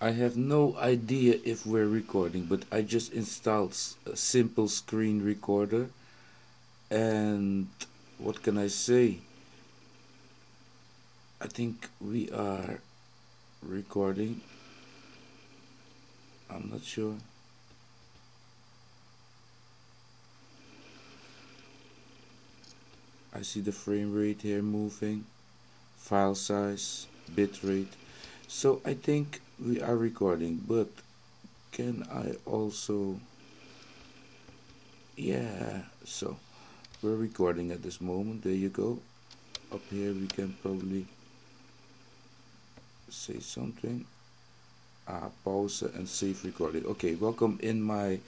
I have no idea if we're recording, but I just installed a simple screen recorder, and what can I say? I think we are recording. I'm not sure. I see the frame rate here moving, file size, bitrate. So I think we are recording, but can I also, yeah, so we're recording at this moment. There you go. Up here we can probably say something. Pause and save recording. Okay, welcome in my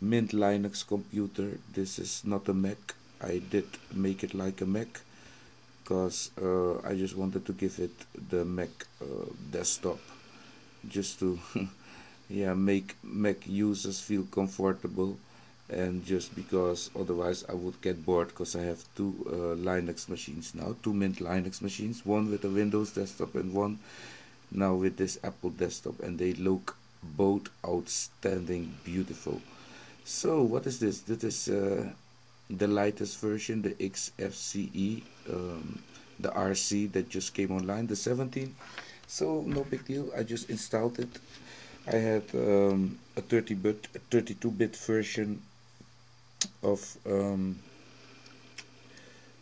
Mint Linux computer. This is not a Mac. I did make it like a Mac because I just wanted to give it the Mac desktop, just to yeah, make Mac users feel comfortable, and just because otherwise I would get bored, because I have two Linux machines now, two Mint Linux machines, one with a Windows desktop and one now with this Apple desktop, and they look both outstanding beautiful. So what is this? This is the latest version, the XFCE, the RC that just came online, the 17. So no big deal, I just installed it. I had a 32-bit version of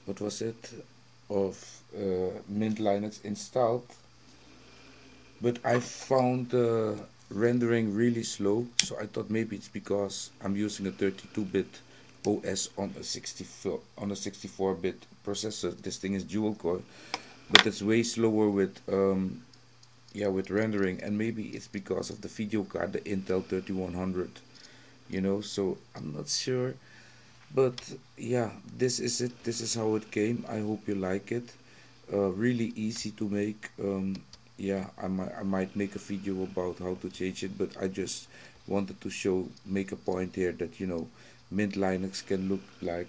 what was it, of Mint Linux installed, but I found rendering really slow, so I thought maybe it's because I'm using a 32-bit OS on a 64-bit processor. This thing is dual core, but it's way slower with yeah, with rendering, and maybe it's because of the video card, the Intel 3100, you know, so I'm not sure, but yeah, this is it. This is how it came. I hope you like it. Really easy to make. Yeah, I might make a video about how to change it, but I just wanted to make a point here that, you know, Mint Linux can look like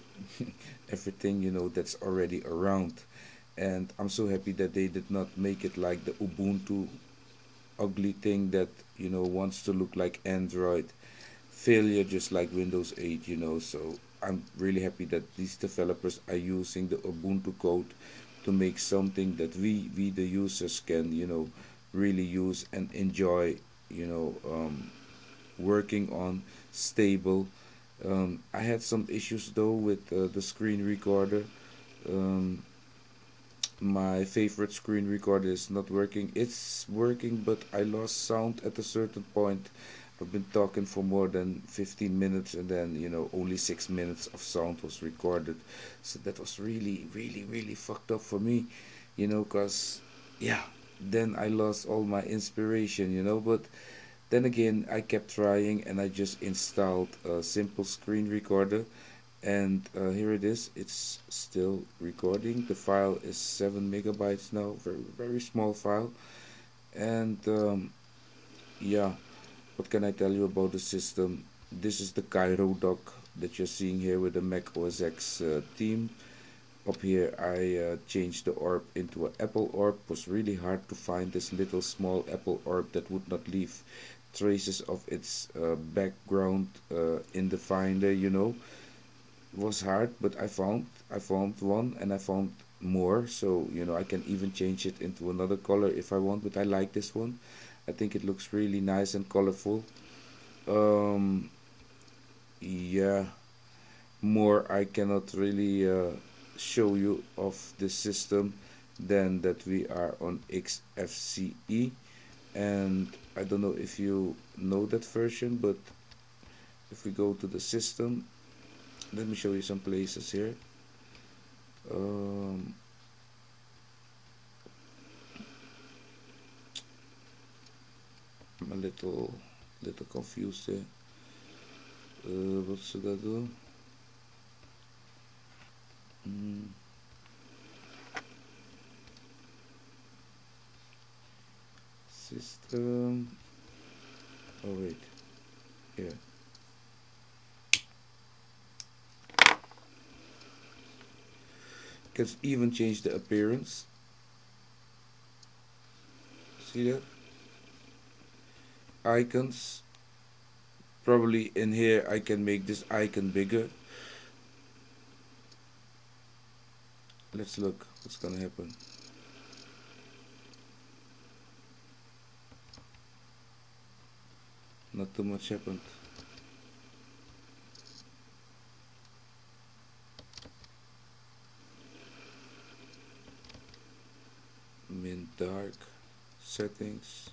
everything, you know, that's already around. And I'm so happy that they did not make it like the Ubuntu ugly thing that, you know, wants to look like Android. Failure just like Windows 8, you know, so I'm really happy that these developers are using the Ubuntu code to make something that we the users can, you know, really use and enjoy, you know, working on, stable. I had some issues though with the screen recorder. My favorite screen recorder is not working. It's working, but I lost sound at a certain point. I've been talking for more than 15 minutes, and then, you know, only 6 minutes of sound was recorded. So that was really fucked up for me, you know, because yeah, then I lost all my inspiration, you know. But then again, I kept trying, and I just installed a simple screen recorder, and here it is. It's still recording. The file is 7 MB now, very small file. And yeah, what can I tell you about the system? This is the Cairo Dock that you're seeing here with the macOS X theme. Up here I changed the orb into an apple orb. It was really hard to find this little small apple orb that would not leave traces of its background in the Finder, you know. It was hard, but I found one, and I found more, so, you know, I can even change it into another color if I want, but I like this one. I think it looks really nice and colorful. Yeah, more I cannot really show you of this system than that we are on XFCE, and I don't know if you know that version, but if we go to the system, let me show you some places here. I'm a little confused here. What should I do? System. Oh wait, here. Can even change the appearance. See that? icons. Probably in here I can make this icon bigger. Let's look what's gonna happen. Not too much happened. Mint Dark, settings.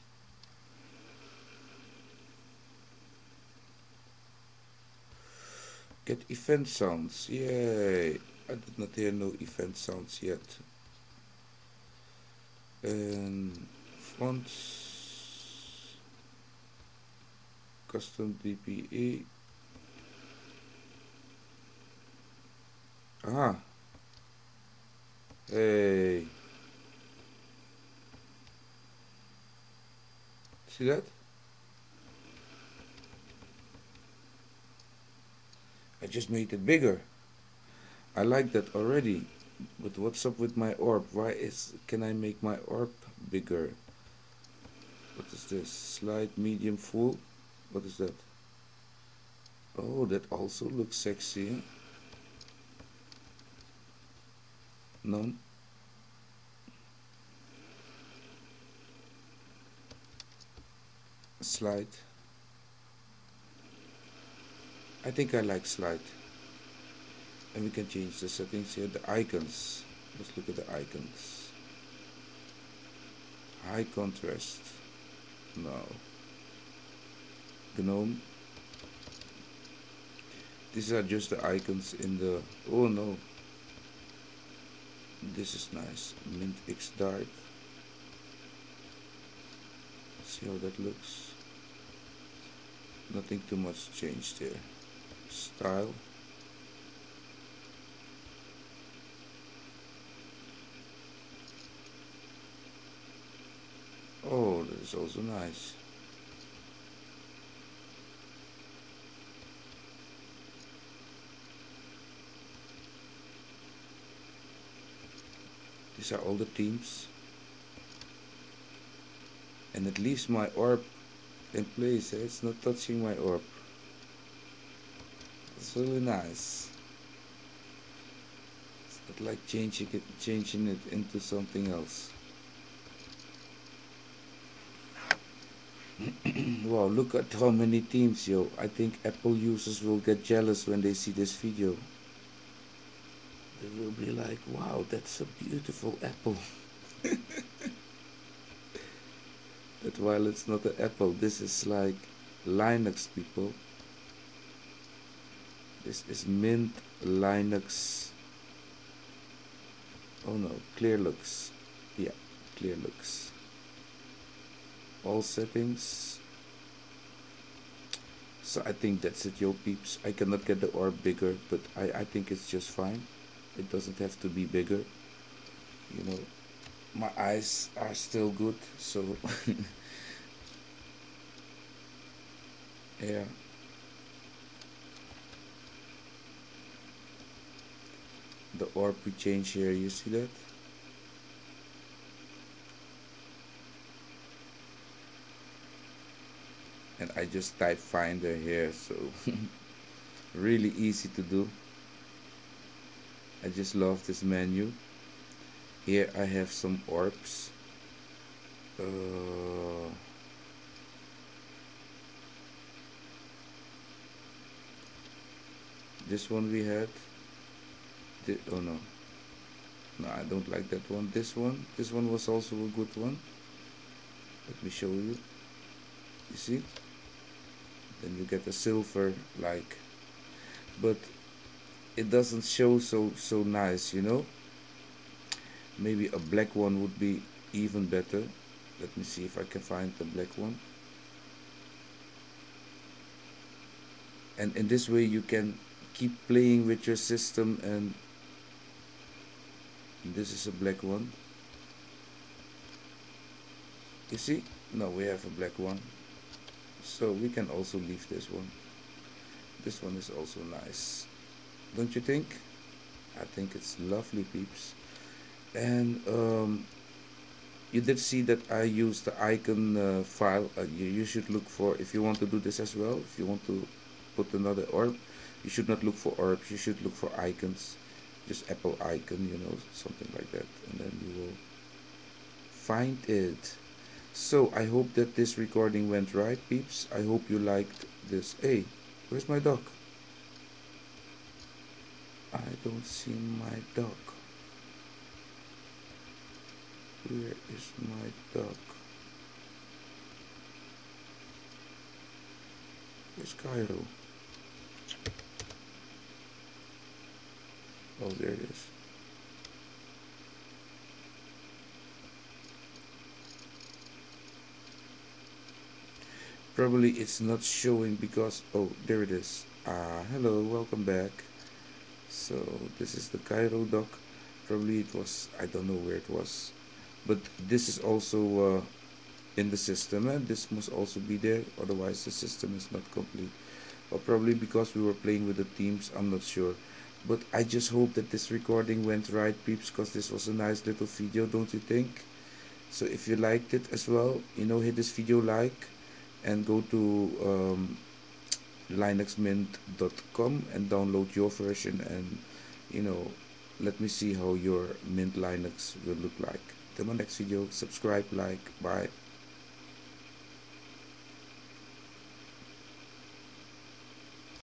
Get event sounds, yay! I did not hear no event sounds yet. And fonts, custom DPE. Ah, hey! See that? I just made it bigger. I like that already, but what's up with my orb? Why can I make my orb bigger? What is this? Slide, medium, full? What is that? Oh, that also looks sexy. None. Slide. I think I like slide. And we can change the settings here, the icons. Let's look at the icons. High contrast. No. Gnome. These are just the icons in the... Oh no. This is nice. Mint X Dark. See how that looks. Nothing too much changed here. Style. Oh, that is also nice. These are all the themes. And it leaves my orb in place. It's not touching my orb. It's really nice. It's not like changing it into something else. Wow, look at how many themes, yo. I think Apple users will get jealous when they see this video. They will be like, wow, that's a beautiful apple. But while it's not an apple, this is like Linux, people. This is Mint Linux. Oh no, clear looks. Yeah, clear looks. All settings. So I think that's it, yo peeps. I cannot get the orb bigger, but I think it's just fine. It doesn't have to be bigger, you know. My eyes are still good, so yeah. The orb we change here, you see that? And I just type finder here, so really easy to do. I just love this menu. Here I have some orbs. This one we had. Oh no. No, I don't like that one. This one was also a good one. Let me show you. You see? Then you get a silver like. But it doesn't show so nice, you know? Maybe a black one would be even better. Let me see if I can find the black one. And in this way you can keep playing with your system. And this is a black one. You see? No, we have a black one. So we can also leave this one. This one is also nice. Don't you think? I think it's lovely, peeps. And you did see that I used the icon file. You should look for, if you want to do this as well, if you want to put another orb, you should not look for orbs, you should look for icons, just Apple icon, you know, something like that, and then you will find it. So I hope that this recording went right, peeps. I hope you liked this. Hey, where's my dock? I don't see my dock. Where is my dock? Where's Cairo? Oh, there it is. Probably it's not showing because, oh, there it is. Hello, welcome back. So this is the Cairo dock. Probably it was, I don't know where it was, but this is also in the system, and this must also be there, otherwise the system is not complete. Or probably because we were playing with the teams, I'm not sure. But I just hope that this recording went right, peeps, because this was a nice little video, don't you think? So if you liked it as well, you know, hit this video like, and go to linuxmint.com and download your version, and you know, let me see how your Mint Linux will look like. Till my next video, subscribe, like, bye.